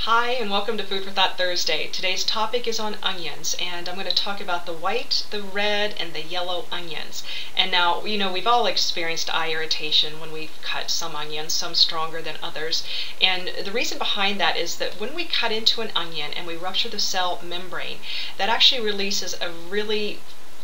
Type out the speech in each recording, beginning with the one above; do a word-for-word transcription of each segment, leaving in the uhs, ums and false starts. Hi, and welcome to Food for Thought Thursday. Today's topic is on onions, and I'm going to talk about the white, the red, and the yellow onions. And now, you know, we've all experienced eye irritation when we've cut some onions, some stronger than others. And the reason behind that is that when we cut into an onion and we rupture the cell membrane, that actually releases a really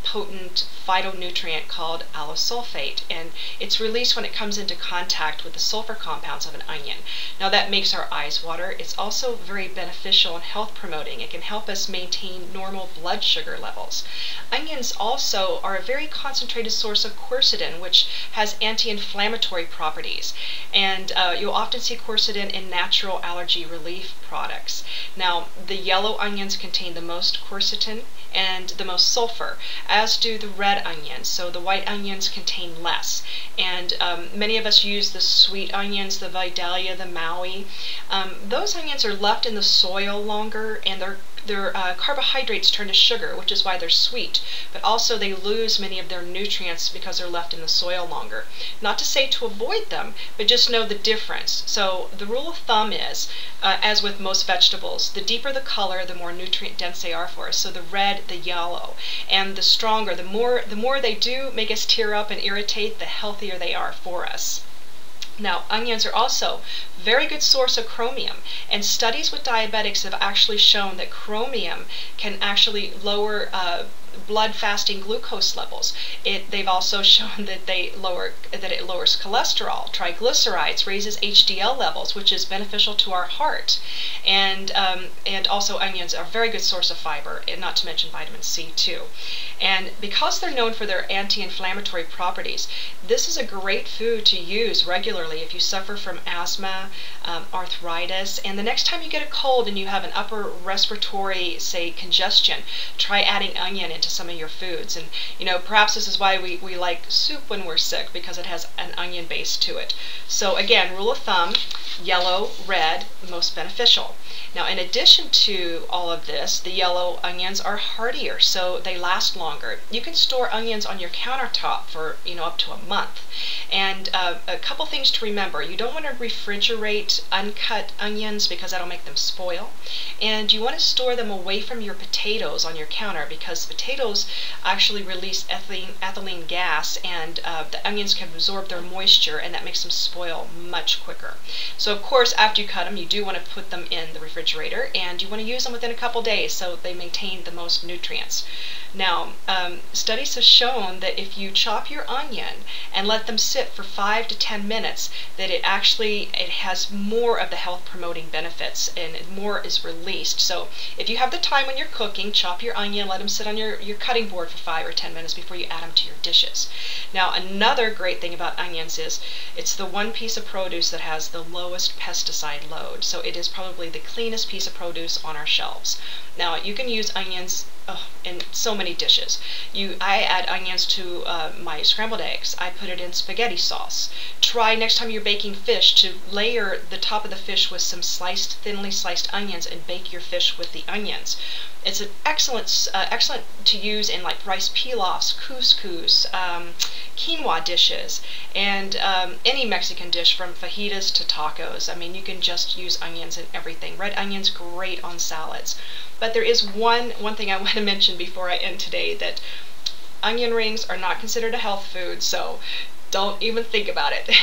potent phytonutrient called allosulfate, and it's released when it comes into contact with the sulfur compounds of an onion. Now that makes our eyes water. It's also very beneficial and health promoting. It can help us maintain normal blood sugar levels. Onions also are a very concentrated source of quercetin, which has anti-inflammatory properties, and uh, you'll often see quercetin in natural allergy relief products. Now the yellow onions contain the most quercetin and the most sulfur, as do the red onions, so the white onions contain less. And um, many of us use the sweet onions, the Vidalia, the Maui. Um, those onions are left in the soil longer, and their, their uh, carbohydrates turn to sugar, which is why they're sweet, but also they lose many of their nutrients because they're left in the soil longer. Not to say to avoid them, but just know the difference. So the rule of thumb is, uh, as with most vegetables, the deeper the color, the more nutrient dense they are for us, so the red, the yellow, and the stronger, the more the more they do make us tear up and irritate, the healthier they are for us. Now, onions are also a very good source of chromium, and studies with diabetics have actually shown that chromium can actually lower uh, blood fasting glucose levels. It, they've also shown that they lower that it lowers cholesterol, triglycerides, raises H D L levels, which is beneficial to our heart. And um, and also onions are a very good source of fiber, and not to mention vitamin C too. And because they're known for their anti-inflammatory properties, this is a great food to use regularly if you suffer from asthma, um, arthritis, and the next time you get a cold and you have an upper respiratory, say, congestion, try adding onion into some of your foods. And you know, perhaps this is why we, we like soup when we're sick, because it has an onion base to it. So again, rule of thumb, yellow, red, most beneficial. Now in addition to all of this, the yellow onions are hardier, so they last longer. You can store onions on your countertop for, you know, up to a month. And uh, a couple things to remember: you don't want to refrigerate uncut onions because that'll make them spoil, and you want to store them away from your potatoes on your counter, because potatoes actually release ethylene, ethylene gas, and uh, the onions can absorb their moisture, and that makes them spoil much quicker. So of course, after you cut them, you do want to put them in the refrigerator, and you want to use them within a couple days so they maintain the most nutrients. Now, um, studies have shown that if you chop your onion and let them sit for five to ten minutes, that it actually it has more of the health-promoting benefits, and more is released. So if you have the time when you're cooking, chop your onion, let them sit on your, your cutting board for five or ten minutes before you add them to your dishes. Now, another great thing about onions is it's the one piece of produce that has the lowest pesticide load, so it is probably the cleanest piece of produce on our shelves. Now, you can use onions oh, in so many dishes. You, I add onions to uh, my scrambled eggs. I put it in spaghetti sauce. Try next time you're baking fish to layer the top of the fish with some sliced, thinly sliced onions, and bake your fish with the onions. It's an excellent, uh, excellent to use in like rice pilafs, couscous, um, quinoa dishes, and um, any Mexican dish, from fajitas to tacos. I mean, you can just use onions in everything. Red onions, great on salads. But there is one, one thing I want to mention before I end today, that onion rings are not considered a health food, so don't even think about it.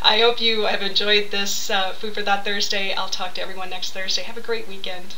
I hope you have enjoyed this uh, Food for Thought Thursday. I'll talk to everyone next Thursday. Have a great weekend.